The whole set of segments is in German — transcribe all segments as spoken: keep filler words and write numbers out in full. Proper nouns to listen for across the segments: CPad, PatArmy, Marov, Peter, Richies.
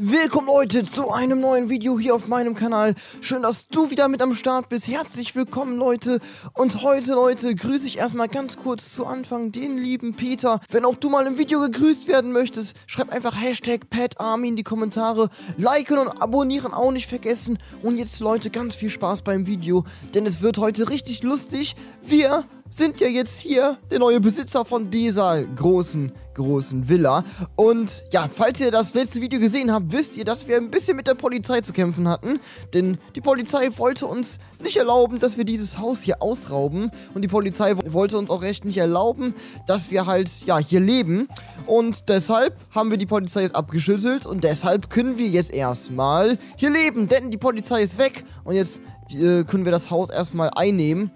Willkommen Leute zu einem neuen Video hier auf meinem Kanal. Schön, dass du wieder mit am Start bist. Herzlich willkommen Leute. Und heute Leute grüße ich erstmal ganz kurz zu Anfang den lieben Peter. Wenn auch du mal im Video gegrüßt werden möchtest, schreib einfach Hashtag PatArmy in die Kommentare. Liken und abonnieren auch nicht vergessen. Und jetzt Leute ganz viel Spaß beim Video, denn es wird heute richtig lustig. Wir sind ja jetzt hier der neue Besitzer von dieser großen, großen Villa. Und ja, falls ihr das letzte Video gesehen habt, wisst ihr, dass wir ein bisschen mit der Polizei zu kämpfen hatten. Denn die Polizei wollte uns nicht erlauben, dass wir dieses Haus hier ausrauben. Und die Polizei wollte uns auch recht nicht erlauben, dass wir halt, ja, hier leben. Und deshalb haben wir die Polizei jetzt abgeschüttelt. Und deshalb können wir jetzt erstmal hier leben. Denn die Polizei ist weg. Und jetzt äh, können wir das Haus erstmal einnehmen.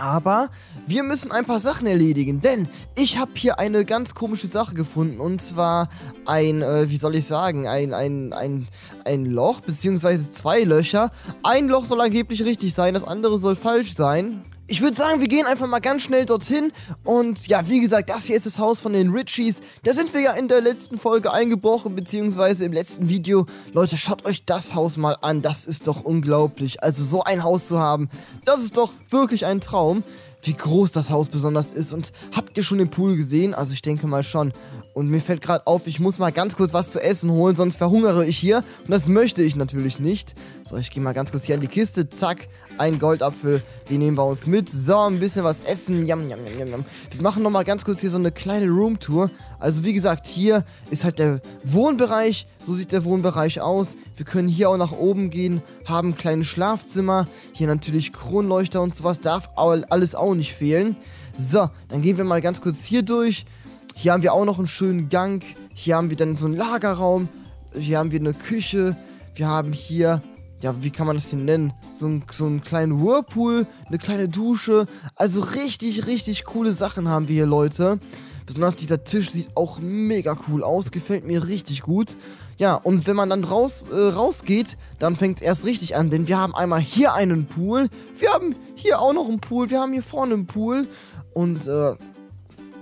Aber wir müssen ein paar Sachen erledigen, denn ich habe hier eine ganz komische Sache gefunden. Und zwar ein, äh, wie soll ich sagen, ein, ein, ein, ein Loch, beziehungsweise zwei Löcher. Ein Loch soll angeblich richtig sein, das andere soll falsch sein. Ich würde sagen, wir gehen einfach mal ganz schnell dorthin. Und ja, wie gesagt, das hier ist das Haus von den Richies. Da sind wir ja in der letzten Folge eingebrochen, beziehungsweise im letzten Video. Leute, schaut euch das Haus mal an. Das ist doch unglaublich. Also so ein Haus zu haben, das ist doch wirklich ein Traum. Wie groß das Haus besonders ist. Und habt ihr schon den Pool gesehen? Also ich denke mal schon. Und mir fällt gerade auf, ich muss mal ganz kurz was zu essen holen, sonst verhungere ich hier. Und das möchte ich natürlich nicht. So, ich gehe mal ganz kurz hier an die Kiste. Zack, ein Goldapfel. Den nehmen wir uns mit. So, ein bisschen was essen. Yum, yum, yum, yum. Wir machen nochmal ganz kurz hier so eine kleine Roomtour. Also wie gesagt, hier ist halt der Wohnbereich. So sieht der Wohnbereich aus. Wir können hier auch nach oben gehen, haben ein kleines Schlafzimmer. Hier natürlich Kronleuchter und sowas. Darf alles auch nicht fehlen. So, dann gehen wir mal ganz kurz hier durch. Hier haben wir auch noch einen schönen Gang. Hier haben wir dann so einen Lagerraum. Hier haben wir eine Küche. Wir haben hier, ja, wie kann man das denn nennen? So einen, so einen kleinen Whirlpool, eine kleine Dusche. Also richtig, richtig coole Sachen haben wir hier, Leute. Besonders dieser Tisch sieht auch mega cool aus. Gefällt mir richtig gut. Ja, und wenn man dann raus, äh, rausgeht, dann fängt es erst richtig an. Denn wir haben einmal hier einen Pool. Wir haben hier auch noch einen Pool. Wir haben hier vorne einen Pool. Und, äh,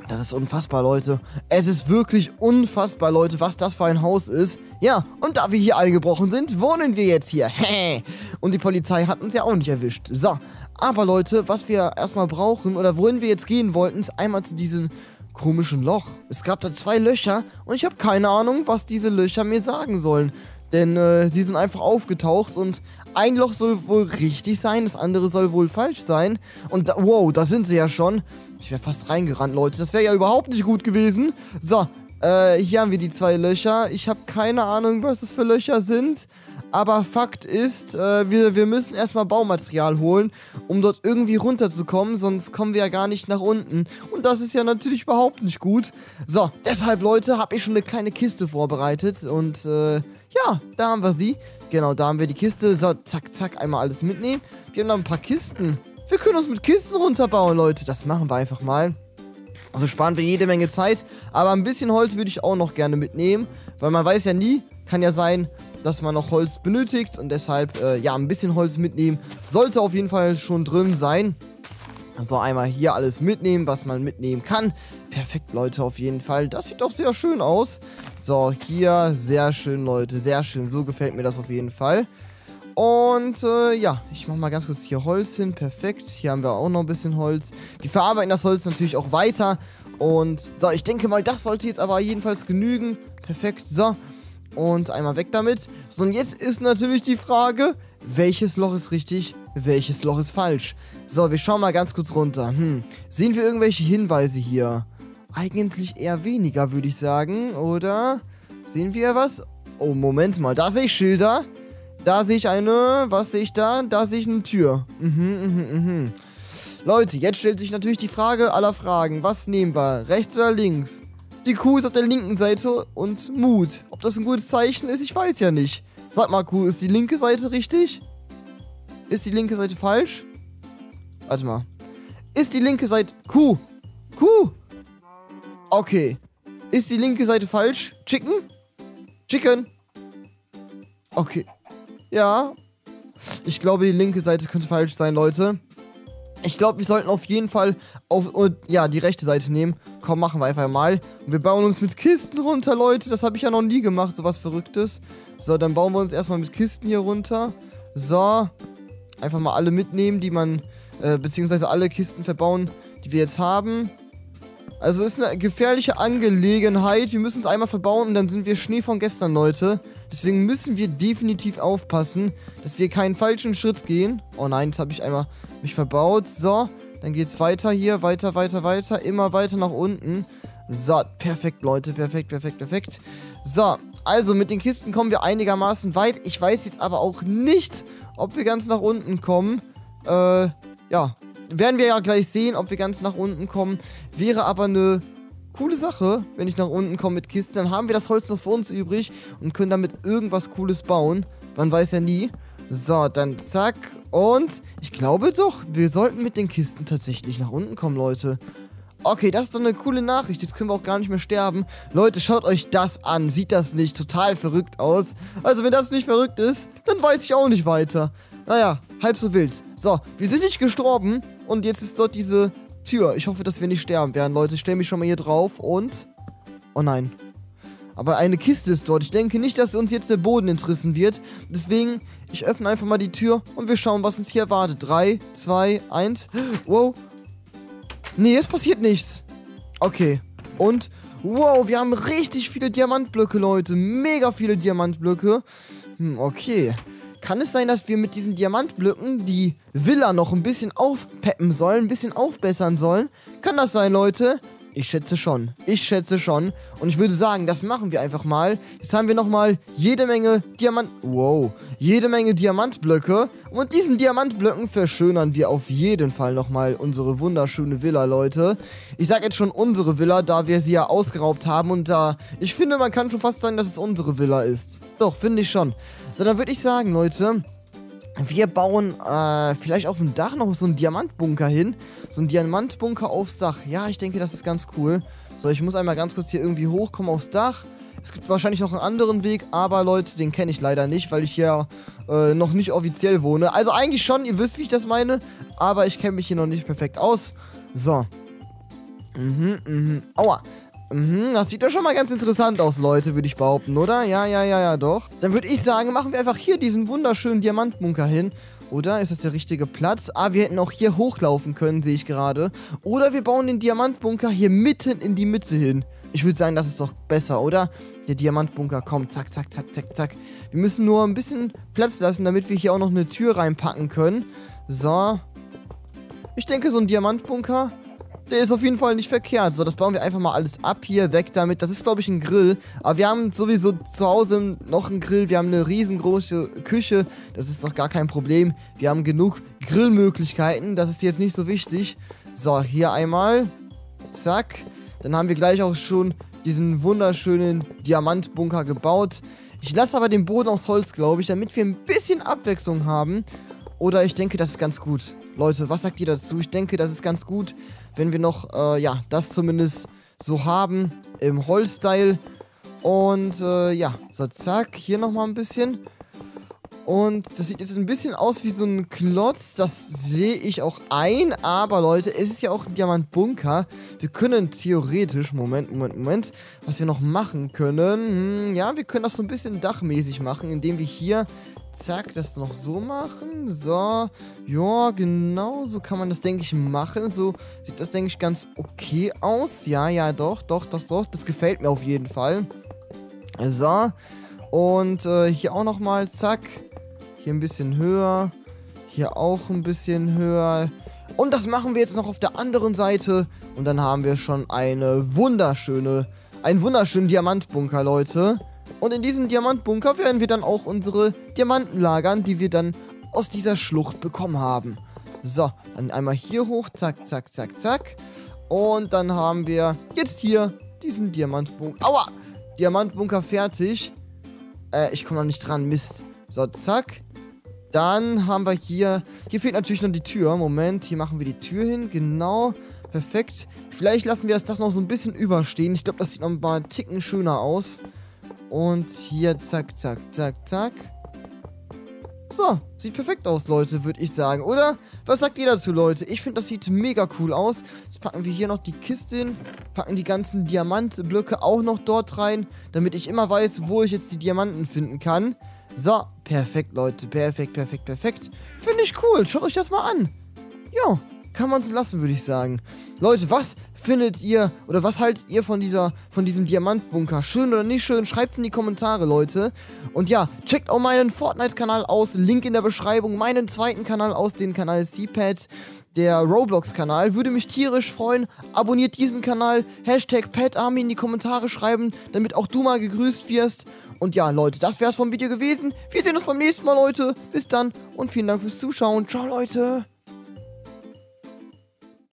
das ist unfassbar, Leute. Es ist wirklich unfassbar, Leute, was das für ein Haus ist. Ja, und da wir hier eingebrochen sind, wohnen wir jetzt hier. Und die Polizei hat uns ja auch nicht erwischt. So, aber Leute, was wir erstmal brauchen oder wohin wir jetzt gehen wollten, ist einmal zu diesem komischen Loch. Es gab da zwei Löcher und ich habe keine Ahnung, was diese Löcher mir sagen sollen. Denn äh, sie sind einfach aufgetaucht und ein Loch soll wohl richtig sein, das andere soll wohl falsch sein. Und da, wow, da sind sie ja schon. Ich wäre fast reingerannt, Leute. Das wäre ja überhaupt nicht gut gewesen. So, äh, hier haben wir die zwei Löcher. Ich habe keine Ahnung, was das für Löcher sind. Aber Fakt ist, äh, wir, wir müssen erstmal Baumaterial holen, um dort irgendwie runterzukommen. Sonst kommen wir ja gar nicht nach unten. Und das ist ja natürlich überhaupt nicht gut. So, deshalb, Leute, habe ich schon eine kleine Kiste vorbereitet. Und, äh, ja, da haben wir sie. Genau, da haben wir die Kiste. So, zack, zack, einmal alles mitnehmen. Wir haben noch ein paar Kisten. Wir können uns mit Kisten runterbauen, Leute. Das machen wir einfach mal. Also sparen wir jede Menge Zeit. Aber ein bisschen Holz würde ich auch noch gerne mitnehmen. Weil man weiß ja nie, kann ja sein, dass man noch Holz benötigt. Und deshalb, äh, ja, ein bisschen Holz mitnehmen. Sollte auf jeden Fall schon drin sein. Also einmal hier alles mitnehmen, was man mitnehmen kann. Perfekt, Leute, auf jeden Fall. Das sieht doch sehr schön aus. So, hier, sehr schön, Leute, sehr schön. So gefällt mir das auf jeden Fall. Und äh, ja, ich mache mal ganz kurz hier Holz hin. Perfekt. Hier haben wir auch noch ein bisschen Holz. Wir verarbeiten das Holz natürlich auch weiter. Und so, ich denke mal, das sollte jetzt aber jedenfalls genügen. Perfekt. So. Und einmal weg damit. So, und jetzt ist natürlich die Frage, welches Loch ist richtig, welches Loch ist falsch. So, wir schauen mal ganz kurz runter. Hm. Sehen wir irgendwelche Hinweise hier? Eigentlich eher weniger, würde ich sagen. Oder? Sehen wir was? Oh, Moment mal. Da sehe ich Schilder. Da sehe ich eine, was sehe ich da? Da sehe ich eine Tür. Mhm, mhm, mhm. Leute, jetzt stellt sich natürlich die Frage aller Fragen. Was nehmen wir? Rechts oder links? Die Kuh ist auf der linken Seite und Mut. Ob das ein gutes Zeichen ist, ich weiß ja nicht. Sag mal, Kuh, ist die linke Seite richtig? Ist die linke Seite falsch? Warte mal. Ist die linke Seite... Kuh! Kuh! Okay. Ist die linke Seite falsch? Chicken? Chicken! Okay. Ja, ich glaube, die linke Seite könnte falsch sein, Leute. Ich glaube, wir sollten auf jeden Fall auf, ja, die rechte Seite nehmen. komm, machen wir einfach mal. Und wir bauen uns mit Kisten runter, Leute. Das habe ich ja noch nie gemacht, sowas Verrücktes. So, dann bauen wir uns erstmal mit Kisten hier runter. So, einfach mal alle mitnehmen, die man, äh, beziehungsweise alle Kisten verbauen, die wir jetzt haben. Also ist eine gefährliche Angelegenheit. Wir müssen es einmal verbauen und dann sind wir Schnee von gestern, Leute. Deswegen müssen wir definitiv aufpassen, dass wir keinen falschen Schritt gehen. Oh nein, jetzt habe ich einmal mich verbaut. So, dann geht's weiter hier. Weiter, weiter, weiter. Immer weiter nach unten. So, perfekt, Leute. Perfekt, perfekt, perfekt. So, also mit den Kisten kommen wir einigermaßen weit. Ich weiß jetzt aber auch nicht, ob wir ganz nach unten kommen. Äh, ja. Werden wir ja gleich sehen, ob wir ganz nach unten kommen. Wäre aber eine coole Sache, wenn ich nach unten komme mit Kisten. Dann haben wir das Holz noch für uns übrig und können damit irgendwas Cooles bauen. Man weiß ja nie. So, dann zack. Und ich glaube doch, wir sollten mit den Kisten tatsächlich nach unten kommen, Leute. Okay, das ist doch eine coole Nachricht. Jetzt können wir auch gar nicht mehr sterben. Leute, schaut euch das an. Sieht das nicht total verrückt aus? Also, wenn das nicht verrückt ist, dann weiß ich auch nicht weiter. Naja, halb so wild. So, wir sind nicht gestorben. Und jetzt ist dort diese Tür. Ich hoffe, dass wir nicht sterben werden, Leute. Ich stelle mich schon mal hier drauf und... Oh nein. Aber eine Kiste ist dort. Ich denke nicht, dass uns jetzt der Boden entrissen wird. Deswegen, ich öffne einfach mal die Tür und wir schauen, was uns hier erwartet. drei, zwei, eins. Wow. Nee, es passiert nichts. Okay. Und... Wow, wir haben richtig viele Diamantblöcke, Leute. Mega viele Diamantblöcke. Hm, okay. Kann es sein, dass wir mit diesen Diamantblöcken die Villa noch ein bisschen aufpeppen sollen, ein bisschen aufbessern sollen? Kann das sein, Leute? Ich schätze schon. Ich schätze schon. Und ich würde sagen, das machen wir einfach mal. Jetzt haben wir nochmal jede Menge Diamant... Wow. Jede Menge Diamantblöcke. Und mit diesen Diamantblöcken verschönern wir auf jeden Fall nochmal unsere wunderschöne Villa, Leute. Ich sage jetzt schon unsere Villa, da wir sie ja ausgeraubt haben. Und da... Ich finde, man kann schon fast sagen, dass es unsere Villa ist. Doch, finde ich schon. So, dann würde ich sagen, Leute, wir bauen äh, vielleicht auf dem Dach noch so einen Diamantbunker hin. So einen Diamantbunker aufs Dach. Ja, ich denke, das ist ganz cool. So, ich muss einmal ganz kurz hier irgendwie hochkommen aufs Dach. Es gibt wahrscheinlich noch einen anderen Weg, aber Leute, den kenne ich leider nicht, weil ich hier äh, noch nicht offiziell wohne. Also eigentlich schon, ihr wisst, wie ich das meine, aber ich kenne mich hier noch nicht perfekt aus. So. Mhm, mhm. Aua. Mhm, das sieht doch schon mal ganz interessant aus, Leute, würde ich behaupten, oder? Ja, ja, ja, ja, doch. Dann würde ich sagen, machen wir einfach hier diesen wunderschönen Diamantbunker hin. Oder? Ist das der richtige Platz? Ah, wir hätten auch hier hochlaufen können, sehe ich gerade. Oder wir bauen den Diamantbunker hier mitten in die Mitte hin. Ich würde sagen, das ist doch besser, oder? Der Diamantbunker kommt. Zack, zack, zack, zack, zack. Wir müssen nur ein bisschen Platz lassen, damit wir hier auch noch eine Tür reinpacken können. So. Ich denke, so ein Diamantbunker... Der ist auf jeden Fall nicht verkehrt. So, das bauen wir einfach mal alles ab hier, weg damit. Das ist, glaube ich, ein Grill. Aber wir haben sowieso zu Hause noch einen Grill. Wir haben eine riesengroße Küche. Das ist doch gar kein Problem. Wir haben genug Grillmöglichkeiten. Das ist jetzt nicht so wichtig. So, hier einmal. Zack. Dann haben wir gleich auch schon diesen wunderschönen Diamantbunker gebaut. Ich lasse aber den Boden aus Holz, glaube ich, damit wir ein bisschen Abwechslung haben. Oder ich denke, das ist ganz gut. Leute, was sagt ihr dazu? Ich denke, das ist ganz gut, wenn wir noch, äh, ja, das zumindest so haben im Holzstyle. Und, äh, ja, so, zack, hier nochmal ein bisschen. Und das sieht jetzt ein bisschen aus wie so ein Klotz, das sehe ich auch ein. Aber, Leute, es ist ja auch ein Diamantbunker. Wir können theoretisch, Moment, Moment, Moment, was wir noch machen können. Hm, ja, wir können das so ein bisschen dachmäßig machen, indem wir hier... Zack, das noch so machen. So, ja, genau so kann man das, denke ich, machen. So sieht das, denke ich, ganz okay aus. Ja, ja, doch, doch, doch, doch. Das gefällt mir auf jeden Fall. So, und äh, hier auch nochmal, zack. Hier ein bisschen höher. Hier auch ein bisschen höher. Und das machen wir jetzt noch auf der anderen Seite. Und dann haben wir schon eine wunderschöne, einen wunderschönen Diamantbunker, Leute. Und in diesem Diamantbunker werden wir dann auch unsere Diamanten lagern, die wir dann aus dieser Schlucht bekommen haben. So, dann einmal hier hoch, zack, zack, zack, zack. Und dann haben wir jetzt hier diesen Diamantbunker. Aua! Diamantbunker fertig. Äh, ich komme noch nicht dran, Mist. So, zack. Dann haben wir hier, hier fehlt natürlich noch die Tür. Moment, hier machen wir die Tür hin, genau. Perfekt. Vielleicht lassen wir das Dach noch so ein bisschen überstehen. Ich glaube, das sieht noch ein paar Ticken schöner aus. Und hier, zack, zack, zack, zack. So, sieht perfekt aus, Leute, würde ich sagen, oder? Was sagt ihr dazu, Leute? Ich finde, das sieht mega cool aus. Jetzt packen wir hier noch die Kiste hin, packen die ganzen Diamantblöcke auch noch dort rein, damit ich immer weiß, wo ich jetzt die Diamanten finden kann. So, perfekt, Leute, perfekt, perfekt, perfekt. Finde ich cool, schaut euch das mal an. Ja, kann man es lassen, würde ich sagen. Leute, was findet ihr oder was haltet ihr von dieser, von diesem Diamantbunker? Schön oder nicht schön? Schreibt es in die Kommentare, Leute. Und ja, checkt auch meinen Fortnite-Kanal aus, Link in der Beschreibung, meinen zweiten Kanal aus, den Kanal CPad, der Roblox-Kanal. Würde mich tierisch freuen. Abonniert diesen Kanal, Hashtag PatArmy in die Kommentare schreiben, damit auch du mal gegrüßt wirst. Und ja, Leute, das wär's vom Video gewesen. Wir sehen uns beim nächsten Mal, Leute. Bis dann und vielen Dank fürs Zuschauen. Ciao, Leute.